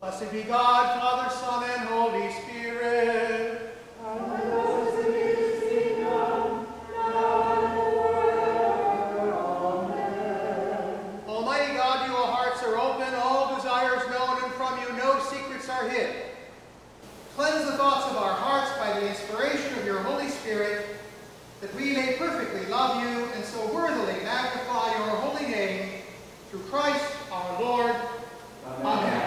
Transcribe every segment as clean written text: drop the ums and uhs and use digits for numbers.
Blessed be God, Father, Son, and Holy Spirit. Amen. Almighty God, your hearts are open, all desires known, and from you no secrets are hid. Cleanse the thoughts of our hearts by the inspiration of your Holy Spirit, that we may perfectly love you and so worthily magnify your holy name, through Christ our Lord. Amen. Amen.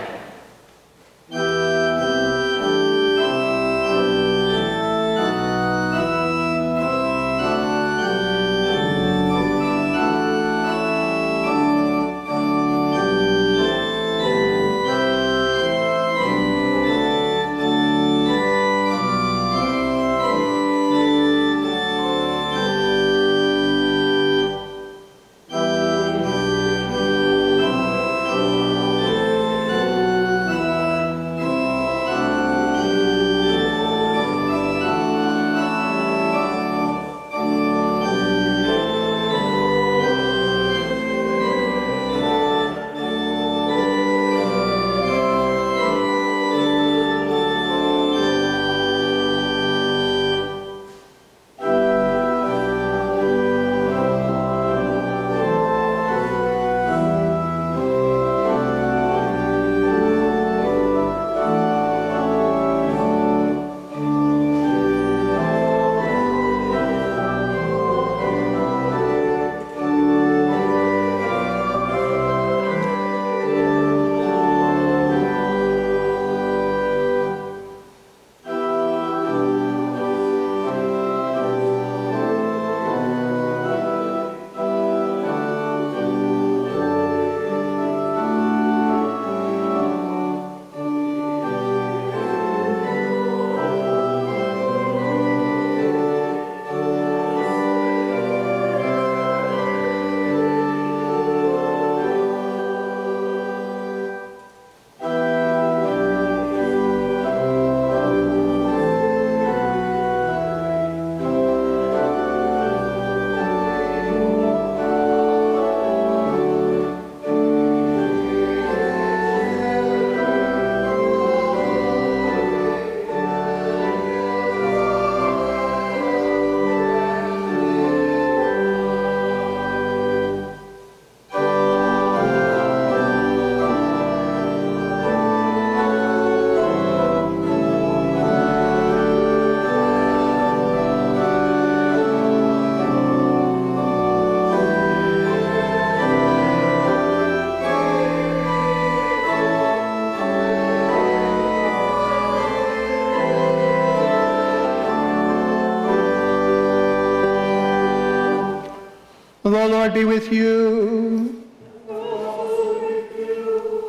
The Lord be with you.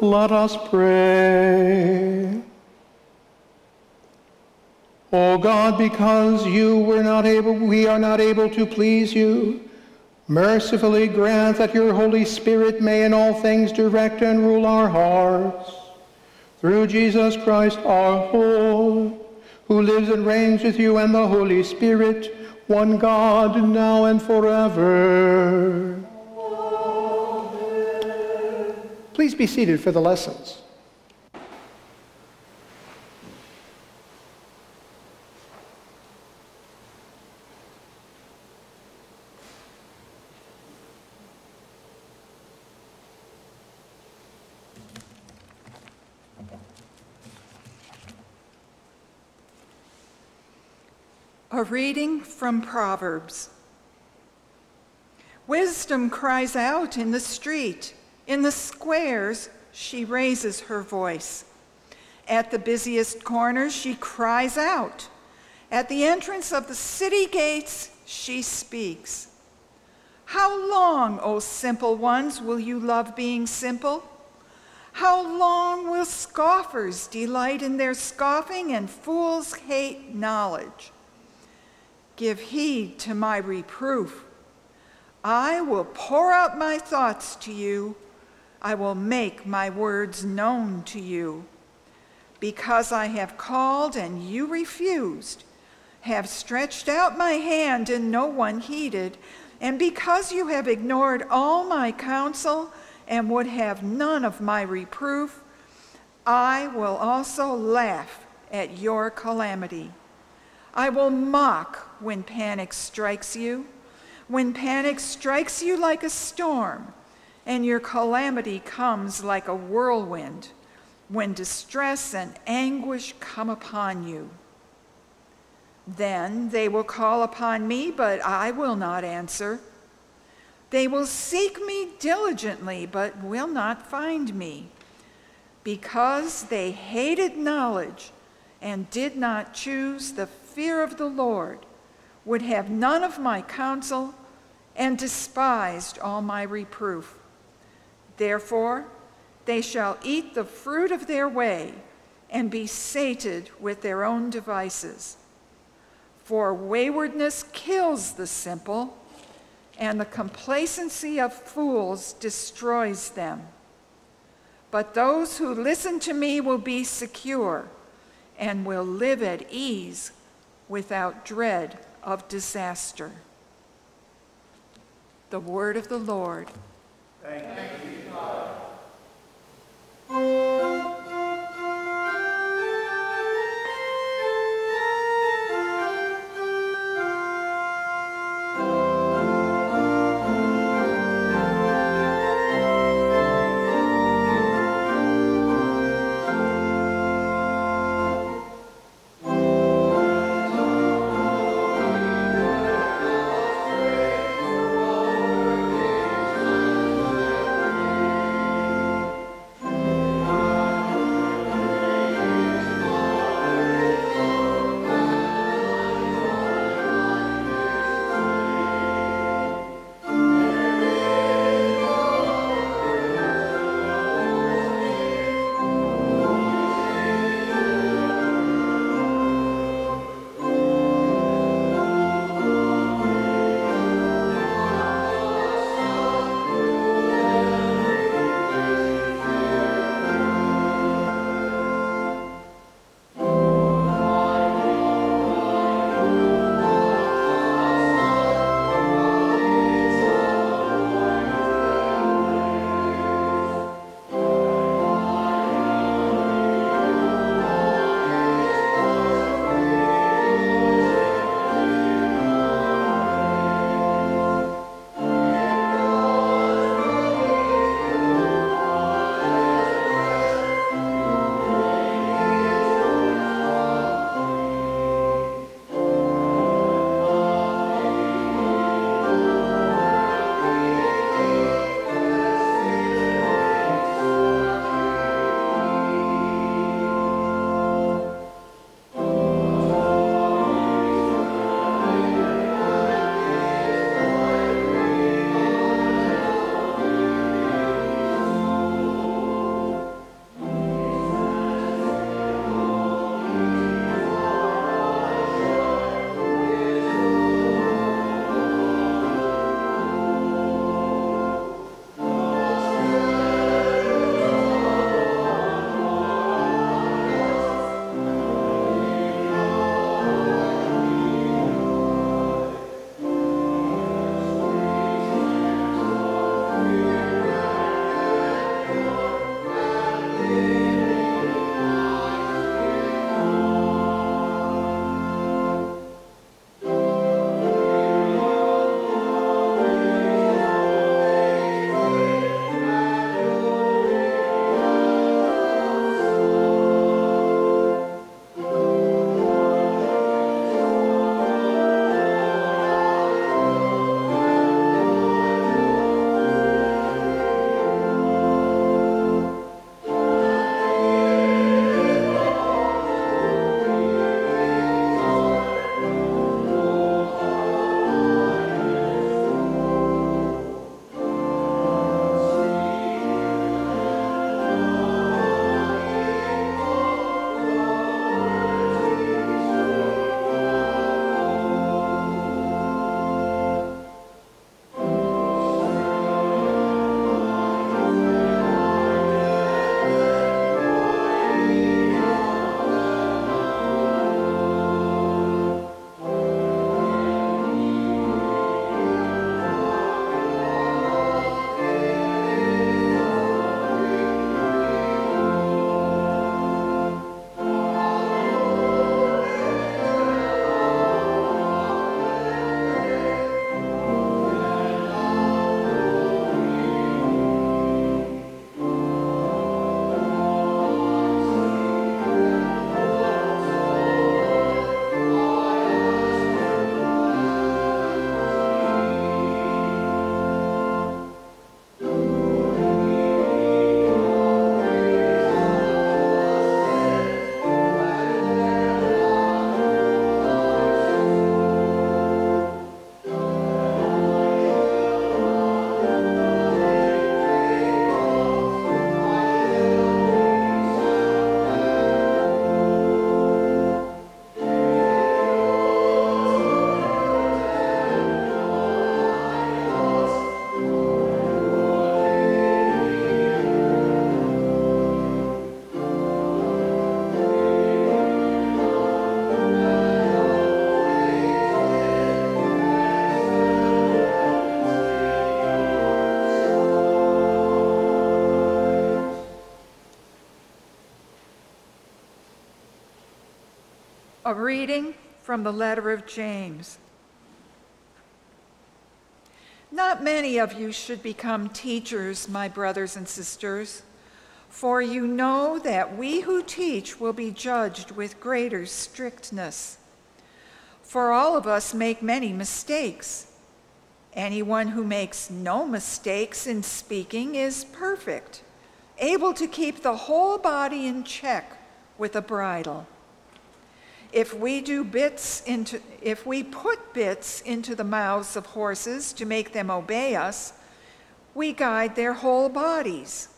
Let us pray. O God, because we are not able to please you, mercifully grant that your Holy Spirit may in all things direct and rule our hearts. Through Jesus Christ our Lord, who lives and reigns with you and the Holy Spirit, one God, now and forever. Amen. Please be seated for the lessons. A reading from Proverbs. Wisdom cries out in the street. In the squares, she raises her voice. At the busiest corners, she cries out. At the entrance of the city gates, she speaks. How long, O simple ones, will you love being simple? How long will scoffers delight in their scoffing and fools hate knowledge? Give heed to my reproof. I will pour out my thoughts to you. I will make my words known to you. Because I have called and you refused, have stretched out my hand and no one heeded, and because you have ignored all my counsel and would have none of my reproof, I will also laugh at your calamity. I will mock when panic strikes you, like a storm, and your calamity comes like a whirlwind, when distress and anguish come upon you. Then they will call upon me, but I will not answer. They will seek me diligently, but will not find me, because they hated knowledge and did not choose the fear of the Lord, would have none of my counsel, and despised all my reproof. Therefore, they shall eat the fruit of their way and be sated with their own devices. For waywardness kills the simple, and the complacency of fools destroys them. But those who listen to me will be secure and will live at ease without dread of disaster. The word of the Lord. Thank you, God. A reading from the letter of James. Not many of you should become teachers, my brothers and sisters, for you know that we who teach will be judged with greater strictness. For all of us make many mistakes. Anyone who makes no mistakes in speaking is perfect, able to keep the whole body in check with a bridle. If we put bits into the mouths of horses to make them obey us, we guide their whole bodies.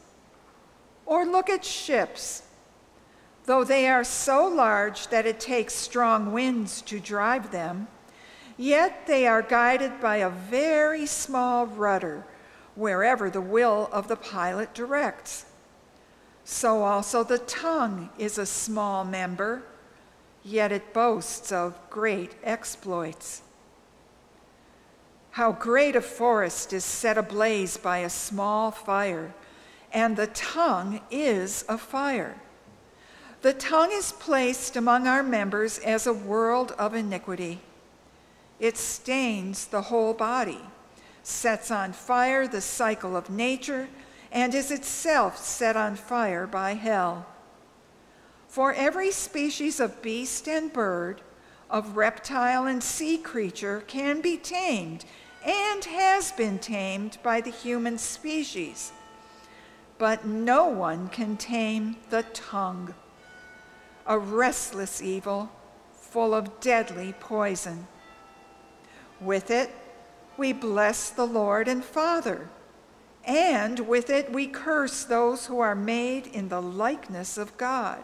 Or look at ships. Though they are so large that it takes strong winds to drive them, yet they are guided by a very small rudder, wherever the will of the pilot directs. So also the tongue is a small member, yet it boasts of great exploits. How great a forest is set ablaze by a small fire, and the tongue is a fire. The tongue is placed among our members as a world of iniquity. It stains the whole body, sets on fire the cycle of nature, and is itself set on fire by hell. For every species of beast and bird, of reptile and sea creature can be tamed and has been tamed by the human species, but no one can tame the tongue, a restless evil full of deadly poison. With it, we bless the Lord and Father, and with it we curse those who are made in the likeness of God.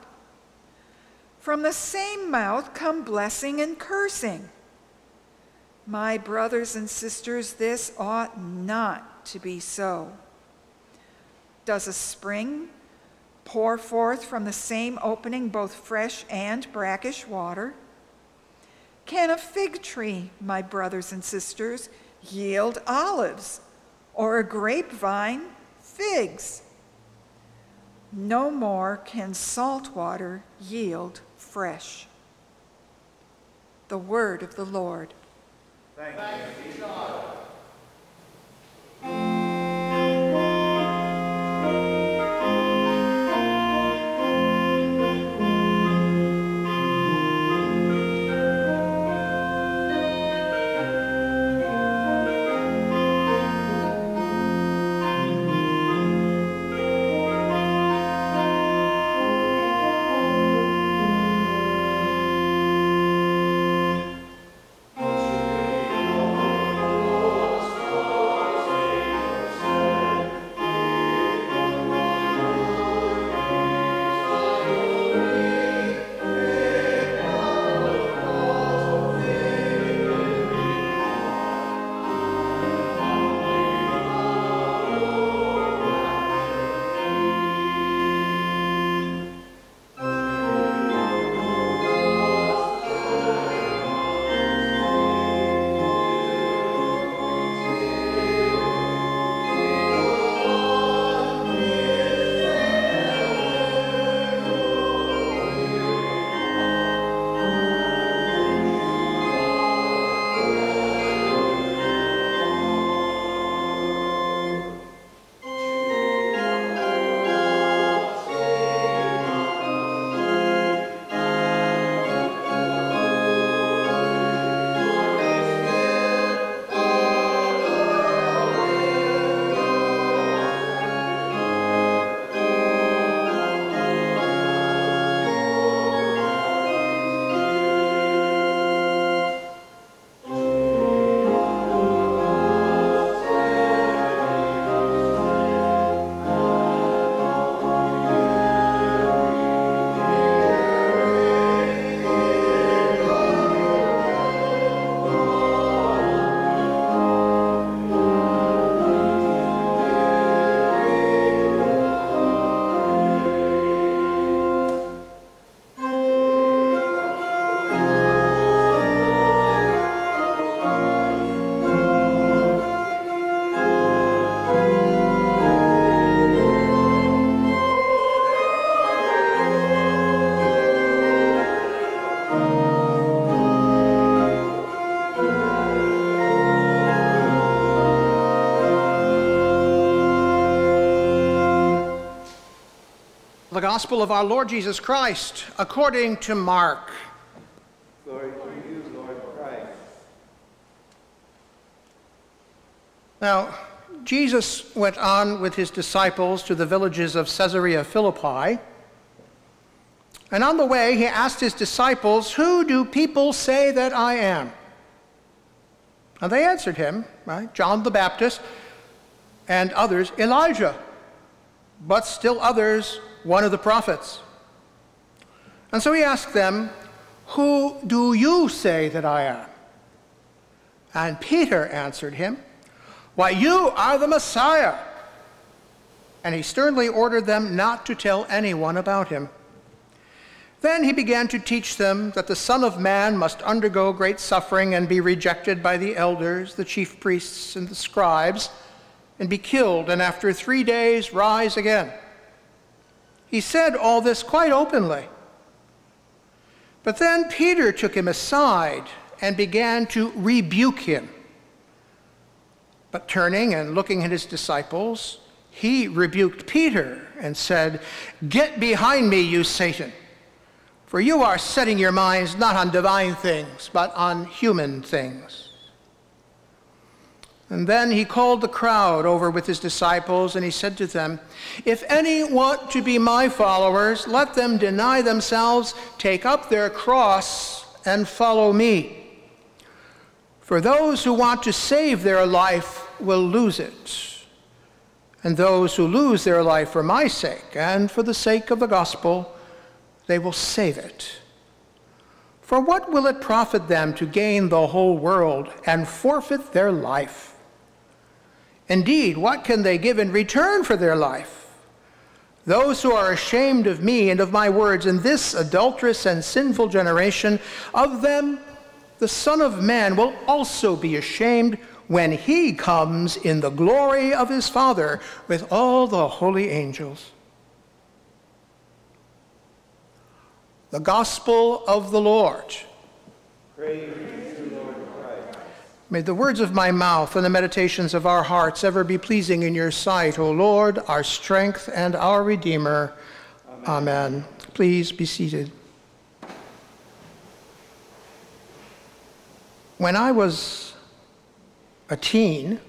From the same mouth come blessing and cursing. My brothers and sisters, this ought not to be so. Does a spring pour forth from the same opening both fresh and brackish water? Can a fig tree, my brothers and sisters, yield olives, or a grapevine figs? No more can salt water yield fresh. The word of the Lord. Thanks be to God. Gospel of our Lord Jesus Christ according to Mark. Glory to you, Lord Christ. Now, Jesus went on with his disciples to the villages of Caesarea Philippi, and on the way he asked his disciples, "Who do people say that I am?" And they answered him, right, John the Baptist, and others, Elijah, but still others, one of the prophets. And so he asked them, "Who do you say that I am?" And Peter answered him, "Why, you are the Messiah." And he sternly ordered them not to tell anyone about him. Then he began to teach them that the Son of Man must undergo great suffering and be rejected by the elders, the chief priests, and the scribes, and be killed, and after 3 days rise again. He said all this quite openly. But then Peter took him aside and began to rebuke him. But turning and looking at his disciples, he rebuked Peter and said, "Get behind me, you Satan! For you are setting your minds not on divine things, but on human things." And then he called the crowd over with his disciples, and he said to them, "If any want to be my followers, let them deny themselves, take up their cross, and follow me. For those who want to save their life will lose it, and those who lose their life for my sake and for the sake of the gospel, they will save it. For what will it profit them to gain the whole world and forfeit their life? Indeed, what can they give in return for their life? Those who are ashamed of me and of my words in this adulterous and sinful generation, of them the Son of Man will also be ashamed when he comes in the glory of his Father with all the holy angels." The Gospel of the Lord. Praise you, Lord Christ. May the words of my mouth and the meditations of our hearts ever be pleasing in your sight, O Lord, our strength and our Redeemer. Amen. Amen. Please be seated. When I was a teen,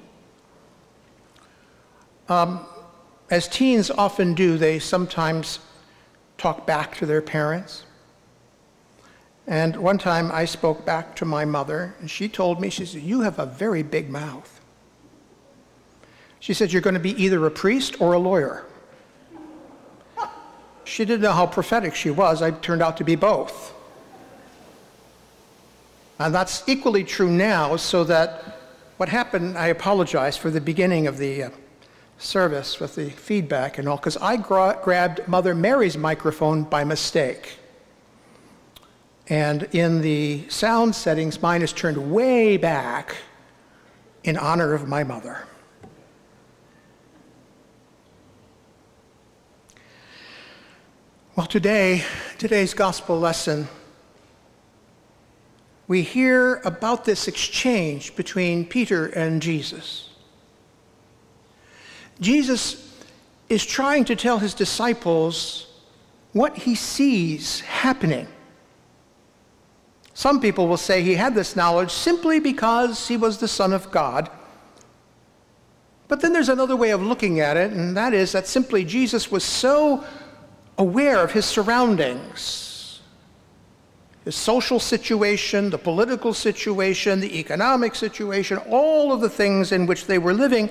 as teens often do, they sometimes talk back to their parents. And one time I spoke back to my mother, and she told me, she said, "You have a very big mouth." She said, "You're going to be either a priest or a lawyer." She didn't know how prophetic she was. I turned out to be both. And that's equally true now, so that what happened, I apologize for the beginning of the service with the feedback and all, because I grabbed Mother Mary's microphone by mistake. And in the sound settings, mine is turned way back in honor of my mother. Well, today's gospel lesson, we hear about this exchange between Peter and Jesus. Jesus is trying to tell his disciples what he sees happening. Some people will say he had this knowledge simply because he was the Son of God. But then there's another way of looking at it, and that is that simply Jesus was so aware of his surroundings, his social situation, the political situation, the economic situation, all of the things in which they were living.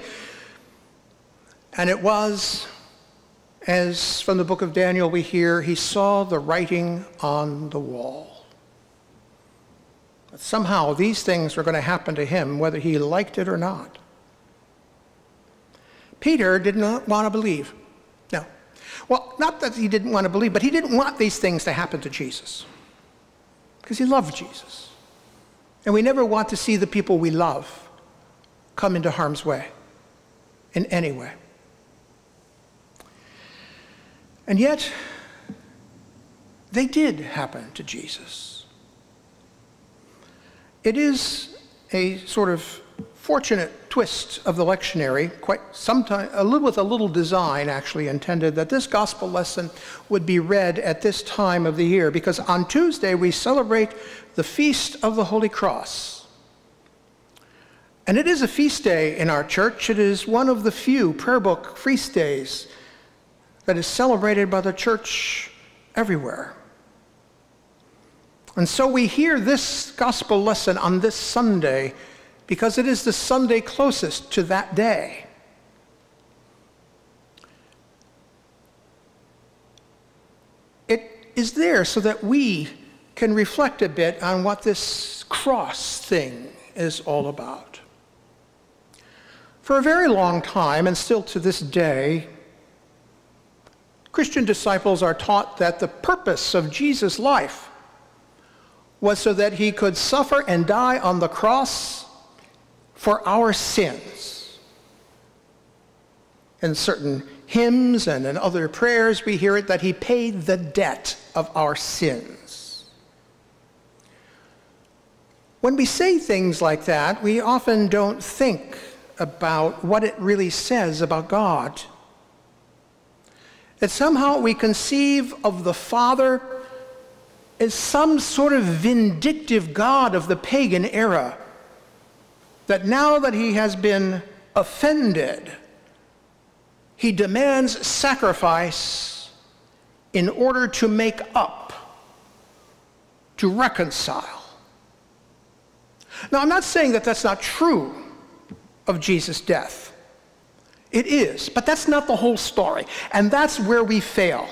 And it was, as from the book of Daniel we hear, he saw the writing on the wall. But somehow these things were going to happen to him, whether he liked it or not. Peter did not want to believe. No. Well, not that he didn't want to believe, but he didn't want these things to happen to Jesus. Because he loved Jesus. And we never want to see the people we love come into harm's way in any way. And yet, they did happen to Jesus. It is a sort of fortunate twist of the lectionary, quite sometime, with a little design actually intended, that this gospel lesson would be read at this time of the year, because on Tuesday we celebrate the Feast of the Holy Cross. And it is a feast day in our church. It is one of the few prayer book feast days that is celebrated by the church everywhere. And so we hear this gospel lesson on this Sunday because it is the Sunday closest to that day. It is there so that we can reflect a bit on what this cross thing is all about. For a very long time, and still to this day, Christian disciples are taught that the purpose of Jesus' life was so that he could suffer and die on the cross for our sins. In certain hymns and in other prayers, we hear it that he paid the debt of our sins. When we say things like that, we often don't think about what it really says about God. That somehow we conceive of the Father as some sort of vindictive God of the pagan era, that now that he has been offended, he demands sacrifice in order to make up, to reconcile. Now, I'm not saying that that's not true of Jesus' death. It is, but that's not the whole story, and that's where we fail.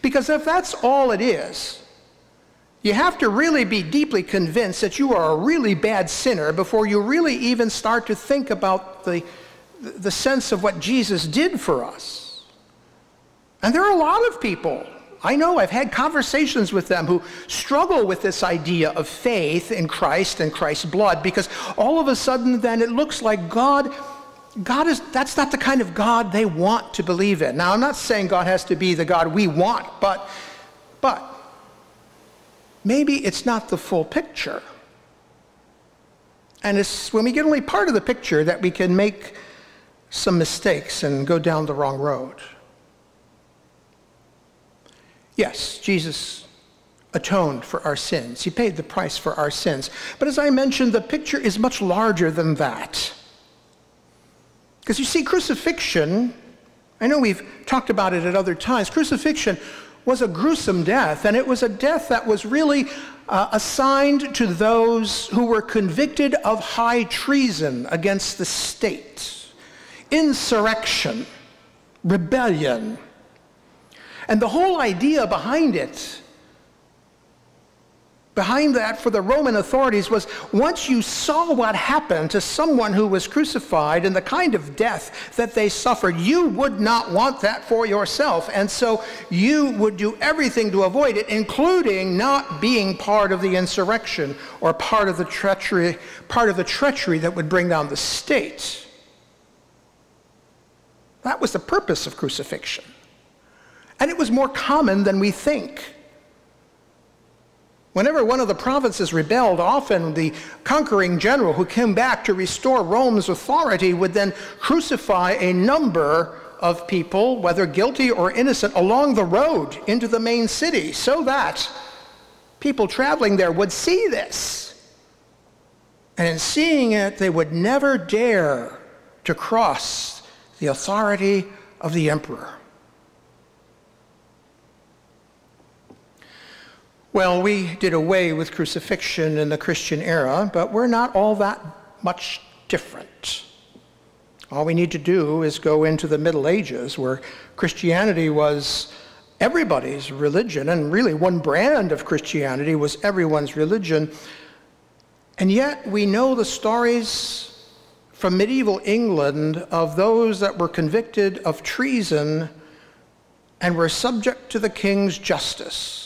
Because if that's all it is, you have to really be deeply convinced that you are a really bad sinner before you really even start to think about the sense of what Jesus did for us. And there are a lot of people, I know, I've had conversations with them, who struggle with this idea of faith in Christ and Christ's blood, because all of a sudden then it looks like that's not the kind of God they want to believe in. Now, I'm not saying God has to be the God we want, but maybe it's not the full picture. And it's when we get only part of the picture that we can make some mistakes and go down the wrong road. Yes, Jesus atoned for our sins. He paid the price for our sins. But as I mentioned, the picture is much larger than that. Because you see, crucifixion, I know we've talked about it at other times, crucifixion was a gruesome death, and it was a death that was really assigned to those who were convicted of high treason against the state, insurrection, rebellion. And the whole idea behind it, behind that for the Roman authorities, was once you saw what happened to someone who was crucified and the kind of death that they suffered, you would not want that for yourself. And so you would do everything to avoid it, including not being part of the insurrection or part of the treachery that would bring down the state. That was the purpose of crucifixion. And it was more common than we think. Whenever one of the provinces rebelled, often the conquering general who came back to restore Rome's authority would then crucify a number of people, whether guilty or innocent, along the road into the main city, so that people traveling there would see this. And in seeing it, they would never dare to cross the authority of the emperor. Well, we did away with crucifixion in the Christian era, but we're not all that much different. All we need to do is go into the Middle Ages, where Christianity was everybody's religion, and really one brand of Christianity was everyone's religion. And yet we know the stories from medieval England of those that were convicted of treason and were subject to the king's justice.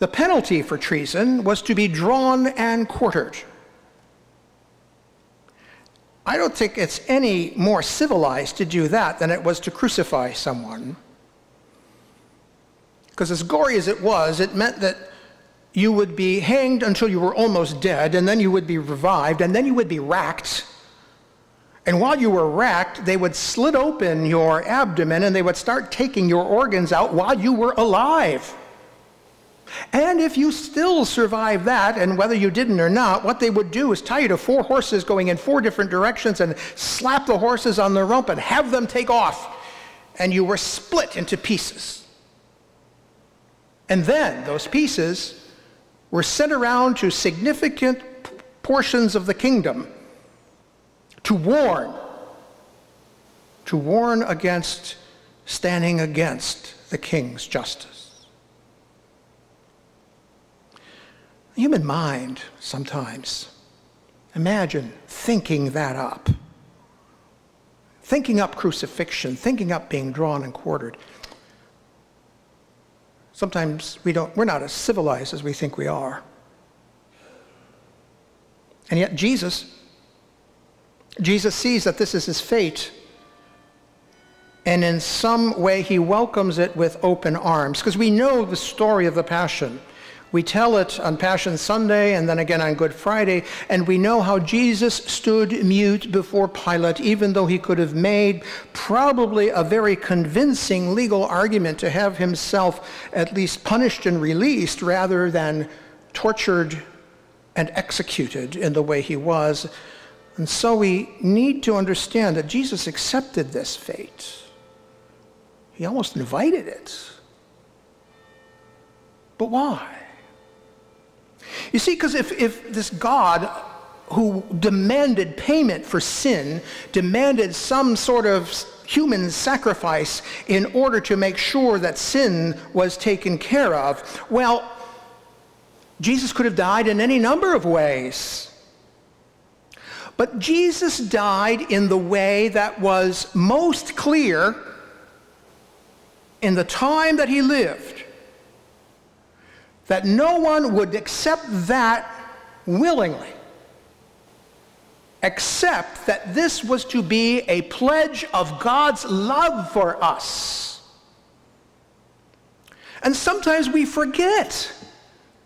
The penalty for treason was to be drawn and quartered. I don't think it's any more civilized to do that than it was to crucify someone. Because as gory as it was, it meant that you would be hanged until you were almost dead, and then you would be revived, and then you would be racked. And while you were racked, they would slit open your abdomen and they would start taking your organs out while you were alive. And if you still survive that, and whether you didn't or not, what they would do is tie you to four horses going in four different directions and slap the horses on the rump and have them take off. And you were split into pieces. And then those pieces were sent around to significant portions of the kingdom to warn against standing against the king's justice. The human mind sometimes, imagine thinking that up, thinking up crucifixion, thinking up being drawn and quartered. Sometimes we're not as civilized as we think we are. And yet Jesus sees that this is his fate, and in some way he welcomes it with open arms, because we know the story of the Passion. We tell it on Passion Sunday and then again on Good Friday, and we know how Jesus stood mute before Pilate, even though he could have made probably a very convincing legal argument to have himself at least punished and released rather than tortured and executed in the way he was. And so we need to understand that Jesus accepted this fate. He almost invited it. But why? You see, because if this God who demanded payment for sin, demanded some sort of human sacrifice in order to make sure that sin was taken care of, well, Jesus could have died in any number of ways. But Jesus died in the way that was most clear in the time that he lived, that no one would accept that willingly, except that this was to be a pledge of God's love for us. And sometimes we forget.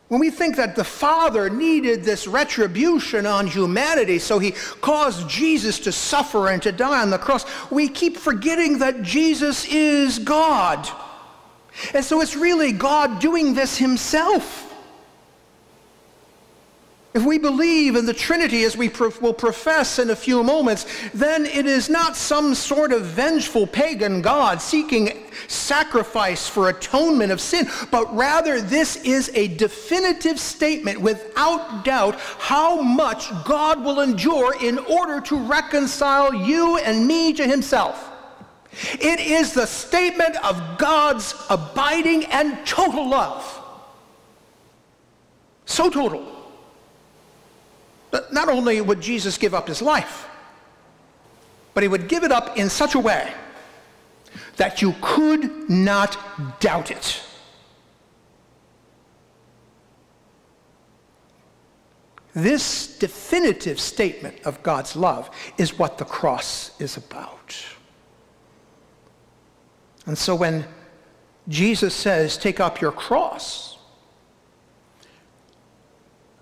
When we think that the Father needed this retribution on humanity, so he caused Jesus to suffer and to die on the cross, we keep forgetting that Jesus is God. And so it's really God doing this himself. If we believe in the Trinity, as we will profess in a few moments, then it is not some sort of vengeful pagan God seeking sacrifice for atonement of sin, but rather this is a definitive statement, without doubt, how much God will endure in order to reconcile you and me to himself. It is the statement of God's abiding and total love. So total. But not only would Jesus give up his life, but he would give it up in such a way that you could not doubt it. This definitive statement of God's love is what the cross is about. And so when Jesus says, "Take up your cross,"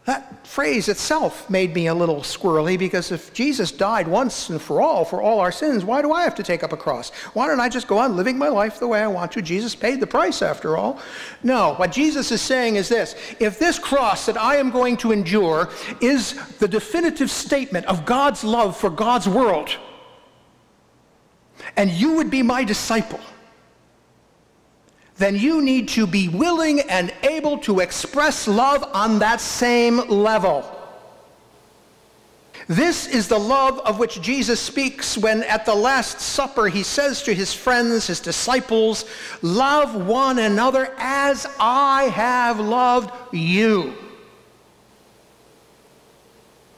that phrase itself made me a little squirrely, because if Jesus died once and for all our sins, why do I have to take up a cross? Why don't I just go on living my life the way I want to? Jesus paid the price, after all. No, what Jesus is saying is this: if this cross that I am going to endure is the definitive statement of God's love for God's world, and you would be my disciple, then you need to be willing and able to express love on that same level. This is the love of which Jesus speaks when at the Last Supper he says to his friends, his disciples, "Love one another as I have loved you."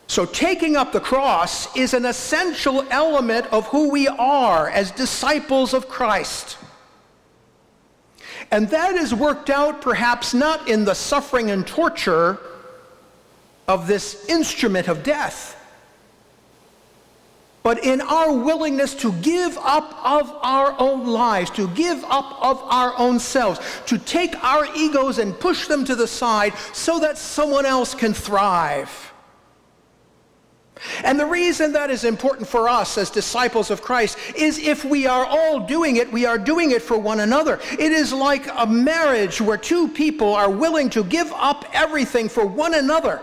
So taking up the cross is an essential element of who we are as disciples of Christ. And that is worked out perhaps not in the suffering and torture of this instrument of death, but in our willingness to give up of our own lives, to give up of our own selves, to take our egos and push them to the side so that someone else can thrive. And the reason that is important for us as disciples of Christ is if we are all doing it, we are doing it for one another. It is like a marriage where two people are willing to give up everything for one another,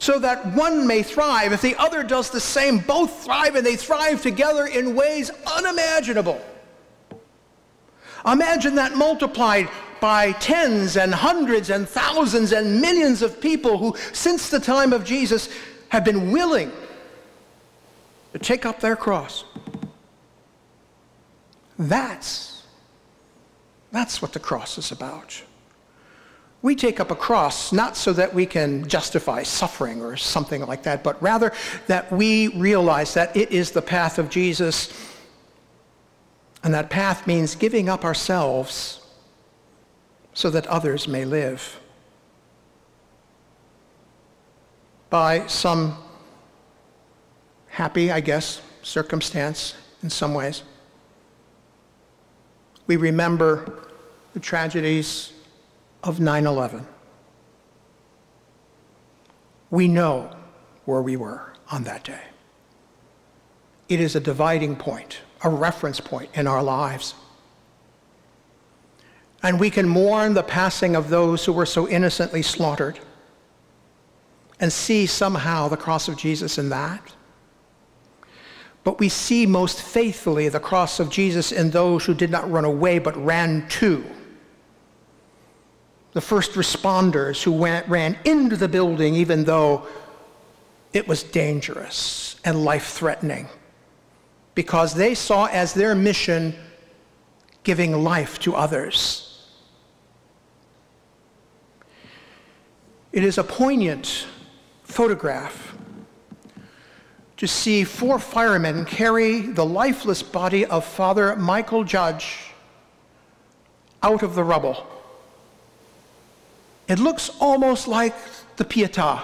so that one may thrive. If the other does the same, both thrive, and they thrive together in ways unimaginable. Imagine that multiplied by tens and hundreds and thousands and millions of people who, since the time of Jesus, have been willing to take up their cross. That's what the cross is about. We take up a cross not so that we can justify suffering or something like that, but rather that we realize that it is the path of Jesus, and that path means giving up ourselves so that others may live. By some happy, I guess, circumstance in some ways, we remember the tragedies of 9/11. We know where we were on that day. It is a dividing point, a reference point in our lives. And we can mourn the passing of those who were so innocently slaughtered and see somehow the cross of Jesus in that. But we see most faithfully the cross of Jesus in those who did not run away but ran to. The first responders who ran into the building even though it was dangerous and life-threatening, because they saw as their mission giving life to others. It is a poignant photograph to see four firemen carry the lifeless body of Father Michael Judge out of the rubble. It looks almost like the Pietà,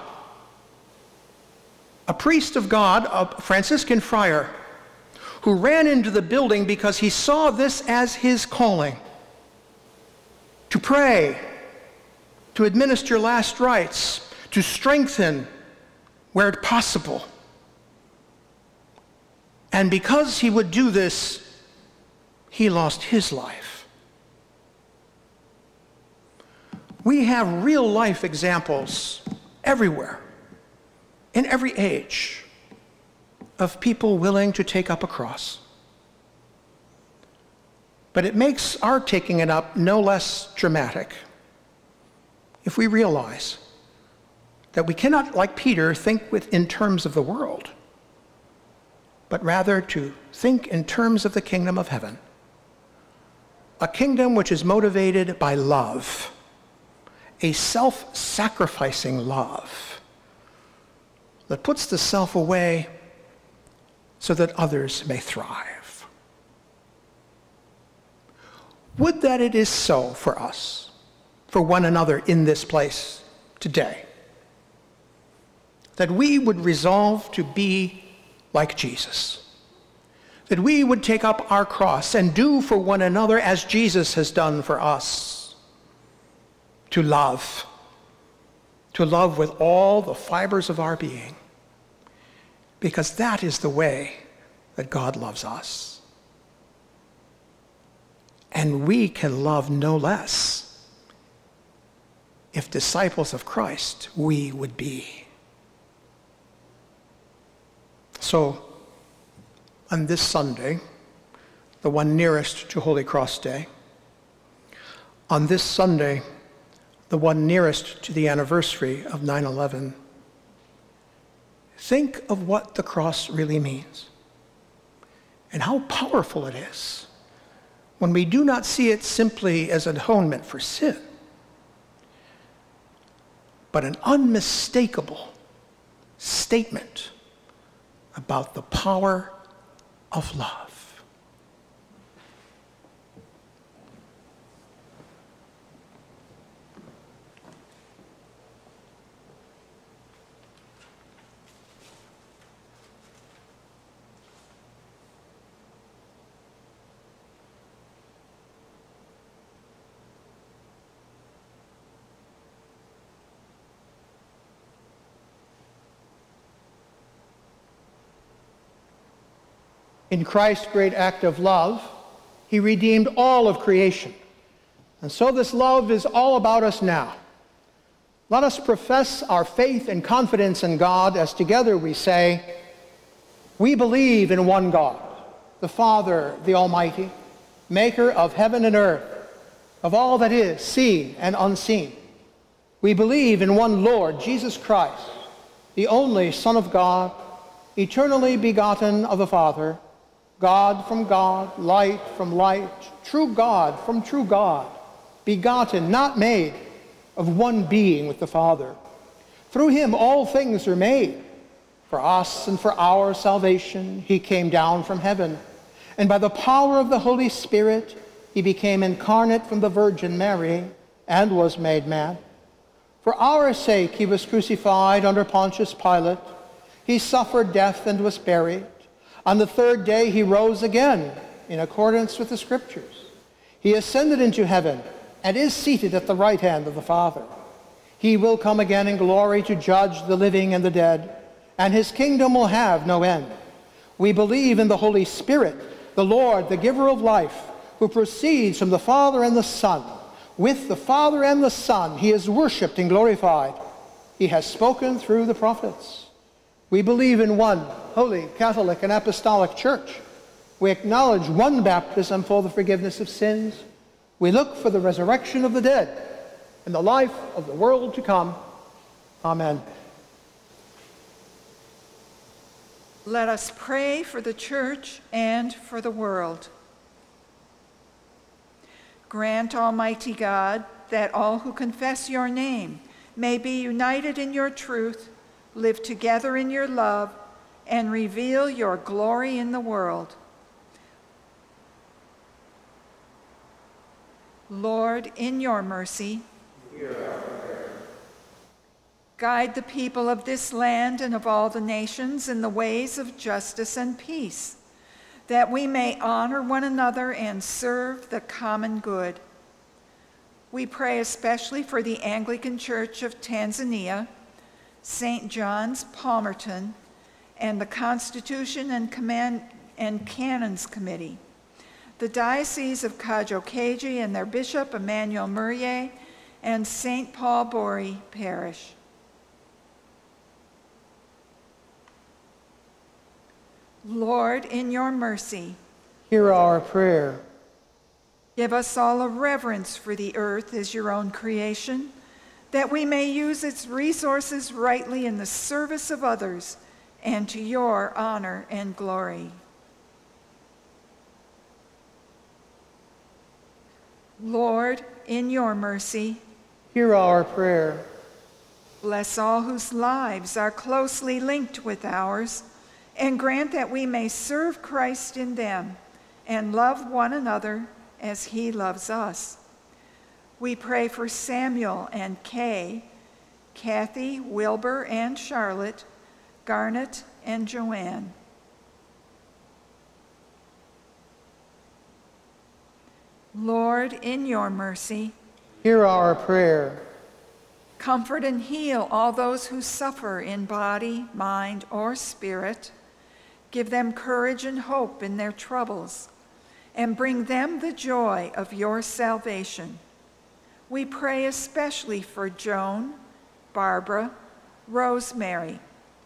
a priest of God, a Franciscan friar, who ran into the building because he saw this as his calling, to pray, to administer last rites, to strengthen where possible. And because he would do this, he lost his life. We have real-life examples everywhere, in every age, of people willing to take up a cross. But it makes our taking it up no less dramatic if we realize that we cannot, like Peter, think in terms of the world, but rather to think in terms of the kingdom of heaven, a kingdom which is motivated by love, a self-sacrificing love that puts the self away so that others may thrive. Would that it is so for us, for one another in this place today, that we would resolve to be like Jesus, that we would take up our cross and do for one another as Jesus has done for us, to love with all the fibers of our being, because that is the way that God loves us. And we can love no less if disciples of Christ we would be. So, on this Sunday, the one nearest to Holy Cross Day, on this Sunday, the one nearest to the anniversary of 9/11, think of what the cross really means and how powerful it is when we do not see it simply as atonement for sin, but an unmistakable statement about the power of love. In Christ's great act of love, he redeemed all of creation. And so this love is all about us now. Let us profess our faith and confidence in God as together we say, we believe in one God, the Father, the Almighty, maker of heaven and earth, of all that is seen and unseen. We believe in one Lord, Jesus Christ, the only Son of God, eternally begotten of the Father, God from God, light from light, true God from true God, begotten, not made, of one being with the Father. Through him all things are made. For us and for our salvation he came down from heaven, and by the power of the Holy Spirit he became incarnate from the Virgin Mary and was made man. For our sake he was crucified under Pontius Pilate. He suffered death and was buried. On the third day he rose again in accordance with the Scriptures. He ascended into heaven and is seated at the right hand of the Father. He will come again in glory to judge the living and the dead, and his kingdom will have no end. We believe in the Holy Spirit, the Lord, the giver of life, who proceeds from the Father and the Son. With the Father and the Son he is worshipped and glorified. He has spoken through the prophets. We believe in one holy, Catholic, and apostolic church. We acknowledge one baptism for the forgiveness of sins. We look for the resurrection of the dead and the life of the world to come. Amen. Let us pray for the Church and for the world. Grant, Almighty God, that all who confess your name may be united in your truth, live together in your love, and reveal your glory in the world. Lord, in your mercy, hear our prayer. Guide the people of this land and of all the nations in the ways of justice and peace, that we may honor one another and serve the common good. We pray especially for the Anglican Church of Tanzania, St. John's, Palmerton, and the Constitution and Canons Committee, the diocese of Cajocagi and their bishop, Emmanuel Murier, and Saint Paul Bory parish. Lord, in your mercy, hear our prayer. Give us all a reverence for the earth as your own creation, that we may use its resources rightly in the service of others and to your honor and glory. Lord, in your mercy, hear our prayer. Bless all whose lives are closely linked with ours, and grant that we may serve Christ in them and love one another as he loves us. We pray for Samuel and Kay, Kathy, Wilbur, and Charlotte, Garnet, and Joanne. Lord, in your mercy, hear our prayer. Comfort and heal all those who suffer in body, mind, or spirit. Give them courage and hope in their troubles, and bring them the joy of your salvation. We pray especially for Joan, Barbara, Rosemary,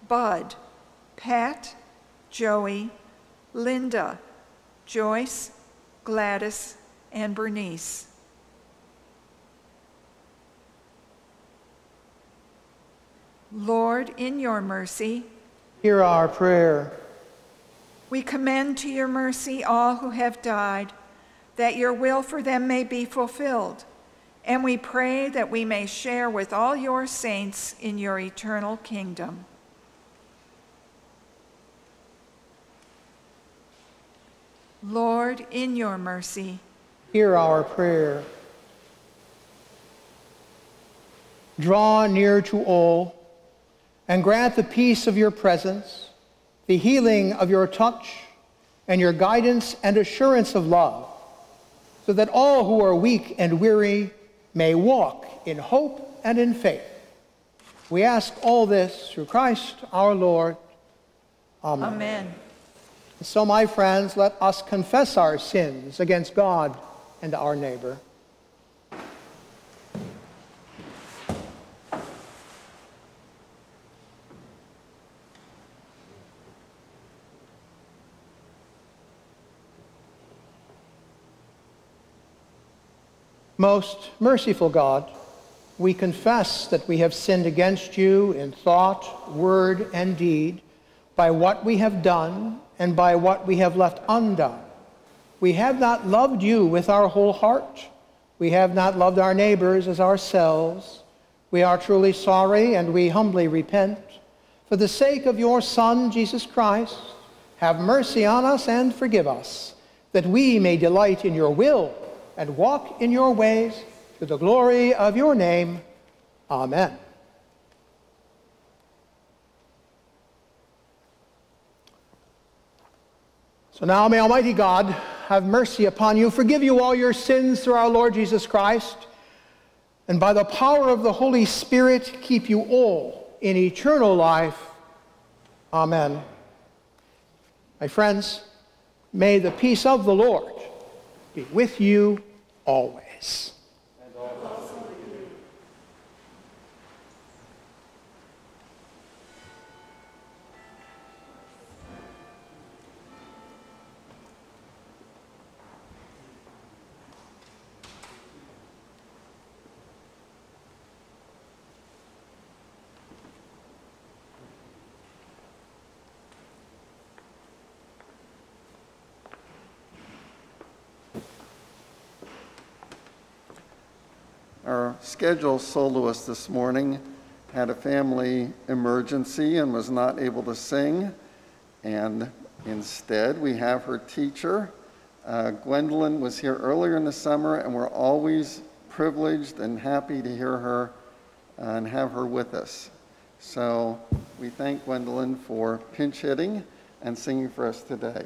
Bud, Pat, Joey, Linda, Joyce, Gladys, and Bernice. Lord, in your mercy, hear our prayer. We commend to your mercy all who have died, that your will for them may be fulfilled, and we pray that we may share with all your saints in your eternal kingdom. Lord, in your mercy, hear our prayer. Draw near to all, and grant the peace of your presence, the healing of your touch, and your guidance and assurance of love, so that all who are weak and weary may walk in hope and in faith. We ask all this through Christ our Lord. Amen. Amen. So, my friends, let us confess our sins against God and our neighbor. Most merciful God, we confess that we have sinned against you in thought, word, and deed, by what we have done and by what we have left undone. We have not loved you with our whole heart. We have not loved our neighbors as ourselves. We are truly sorry, and we humbly repent. For the sake of your Son, Jesus Christ, have mercy on us and forgive us, that we may delight in your will and walk in your ways, to the glory of your name. Amen. So now may Almighty God have mercy upon you, forgive you all your sins through our Lord Jesus Christ, and by the power of the Holy Spirit keep you all in eternal life. Amen. My friends, may the peace of the Lord be with you always. And always. Our scheduled soloist this morning had a family emergency and was not able to sing, and instead we have her teacher. Gwendolyn was here earlier in the summer, and we're always privileged and happy to hear her and have her with us. So we thank Gwendolyn for pinch hitting and singing for us today.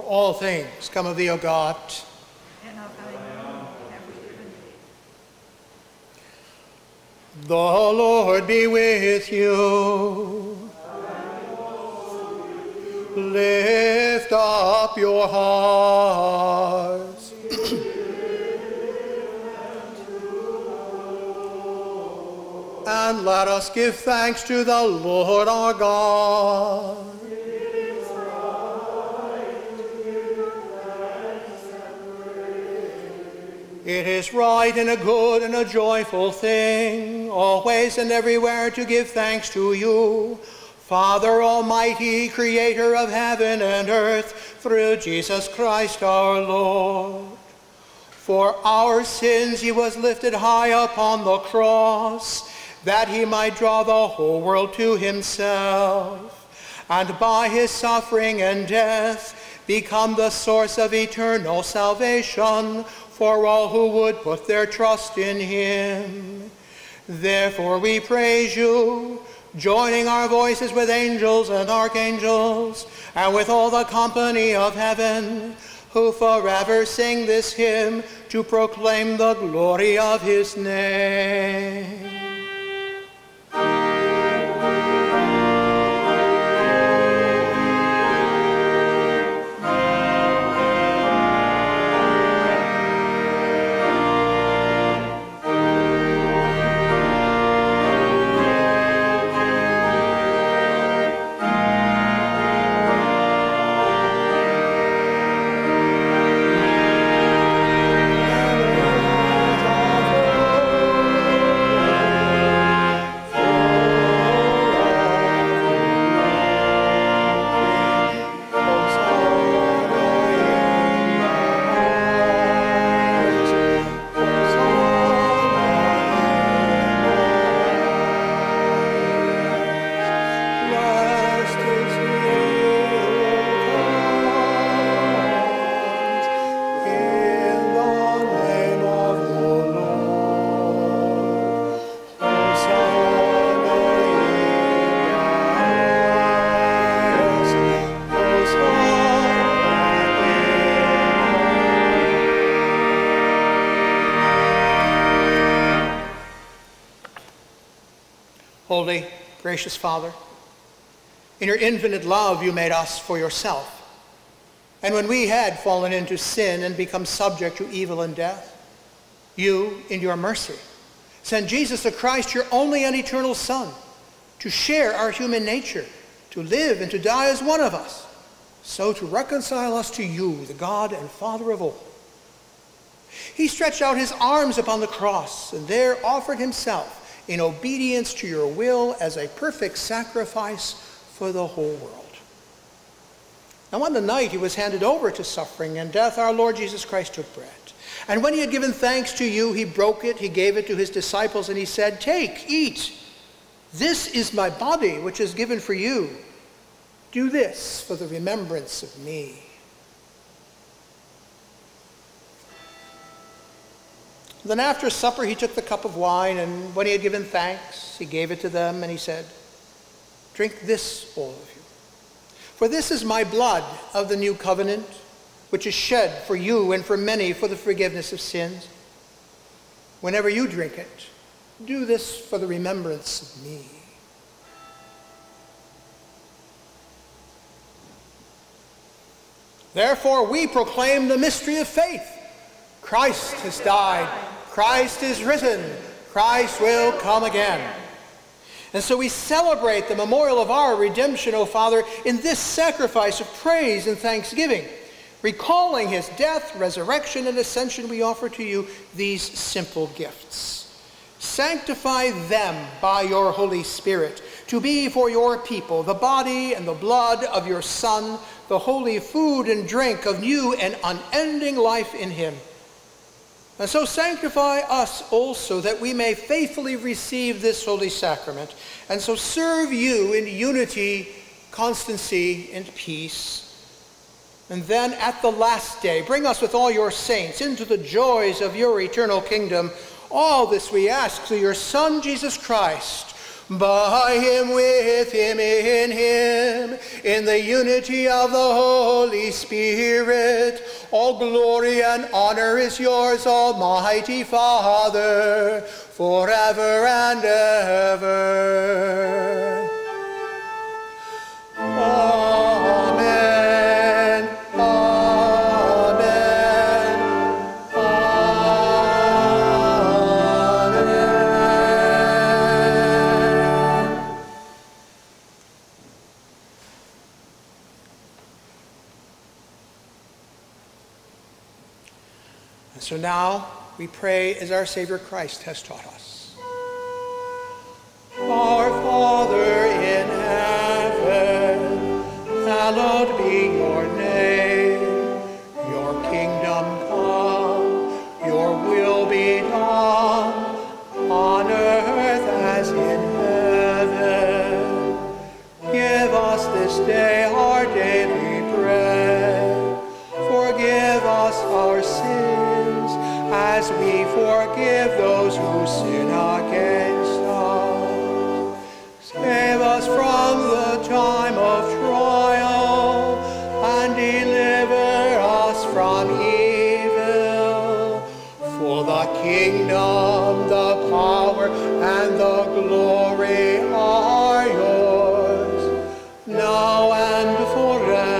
For all things come of thee, O God. And of thine own have we given thee. The Lord be with you. And also with you. Lift up your hearts. And let us give thanks to the Lord our God. It is right and a good and a joyful thing, always and everywhere to give thanks to you, Father Almighty, Creator of heaven and earth, through Jesus Christ our Lord. For our sins he was lifted high upon the cross, that he might draw the whole world to himself, and by his suffering and death become the source of eternal salvation for all who would put their trust in him. Therefore we praise you, joining our voices with angels and archangels, and with all the company of heaven, who forever sing this hymn to proclaim the glory of his name. Holy, gracious Father, in your infinite love you made us for yourself. And when we had fallen into sin and become subject to evil and death, you, in your mercy, sent Jesus the Christ, your only and eternal Son, to share our human nature, to live and to die as one of us, so to reconcile us to you, the God and Father of all. He stretched out his arms upon the cross and there offered himself in obedience to your will as a perfect sacrifice for the whole world. Now on the night he was handed over to suffering and death, our Lord Jesus Christ took bread. And when he had given thanks to you, he broke it, he gave it to his disciples, and he said, "Take, eat. This is my body, which is given for you. Do this for the remembrance of me." Then after supper, he took the cup of wine, and when he had given thanks, he gave it to them, and he said, "Drink this, all of you. For this is my blood of the new covenant, which is shed for you and for many for the forgiveness of sins. Whenever you drink it, do this for the remembrance of me." Therefore, we proclaim the mystery of faith. Christ has died, Christ is risen, Christ will come again. And so we celebrate the memorial of our redemption, O Father, in this sacrifice of praise and thanksgiving. Recalling his death, resurrection, and ascension, we offer to you these simple gifts. Sanctify them by your Holy Spirit, to be for your people the body and the blood of your Son, the holy food and drink of new and unending life in him. And so sanctify us also, that we may faithfully receive this holy sacrament, and so serve you in unity, constancy, and peace. And then at the last day, bring us with all your saints into the joys of your eternal kingdom. All this we ask through your Son, Jesus Christ, by him, with him, in him, in the unity of the Holy Spirit, all glory and honor is yours, Almighty Father, forever and ever. Amen. So now we pray as our Savior Christ has taught us. Our Father in heaven, hallowed be your name. Your kingdom come, your will be done, on earth as in heaven. Give us this day our daily bread. Forgive us our sins, as we forgive those who sin against us. Save us from the time of trial, and deliver us from evil. For the kingdom, the power, and the glory are yours, now and forever.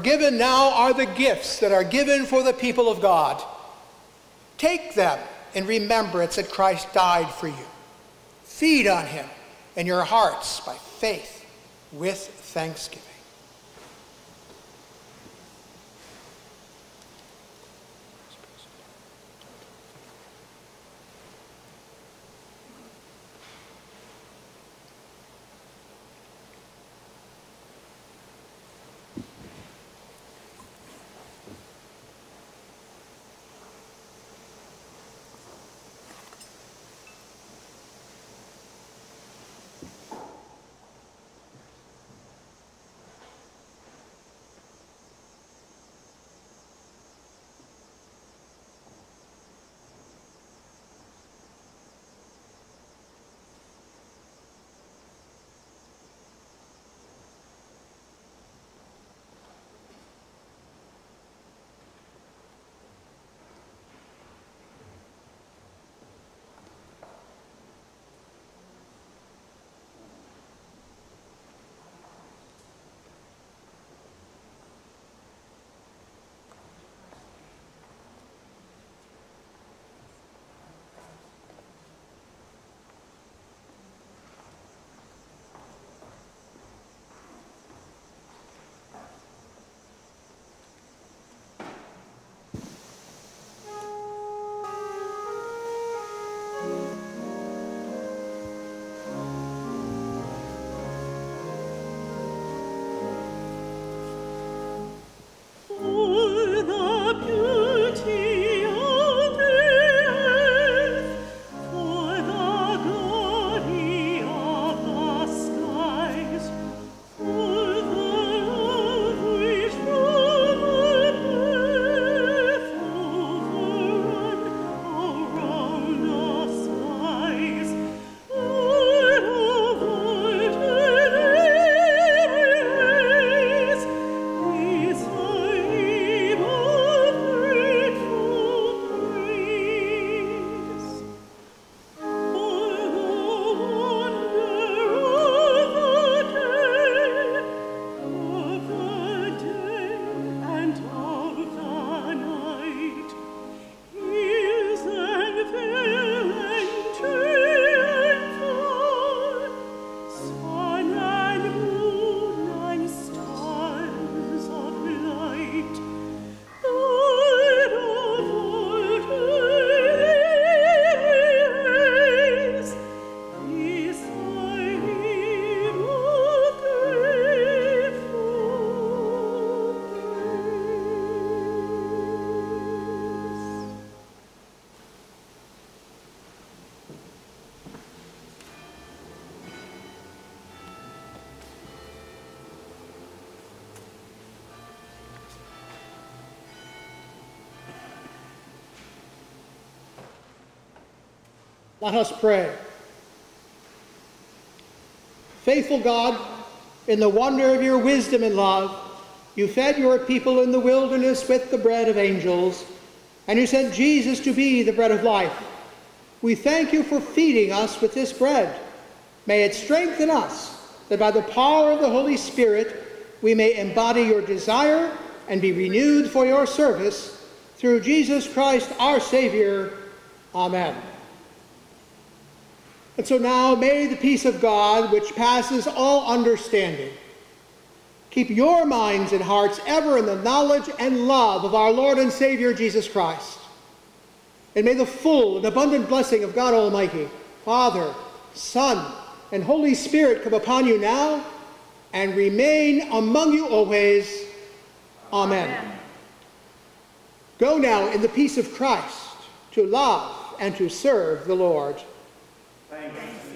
Given now are the gifts that are given for the people of God. Take them in remembrance that Christ died for you. Feed on him in your hearts by faith with thanksgiving. Let us pray. Faithful God, in the wonder of your wisdom and love, you fed your people in the wilderness with the bread of angels, and you sent Jesus to be the bread of life. We thank you for feeding us with this bread. May it strengthen us, that by the power of the Holy Spirit, we may embody your desire and be renewed for your service, through Jesus Christ our Savior. Amen. And so now may the peace of God, which passes all understanding, keep your minds and hearts ever in the knowledge and love of our Lord and Savior Jesus Christ. And may the full and abundant blessing of God Almighty, Father, Son, and Holy Spirit come upon you now and remain among you always. Amen. Amen. Go now in the peace of Christ to love and to serve the Lord. Thanks.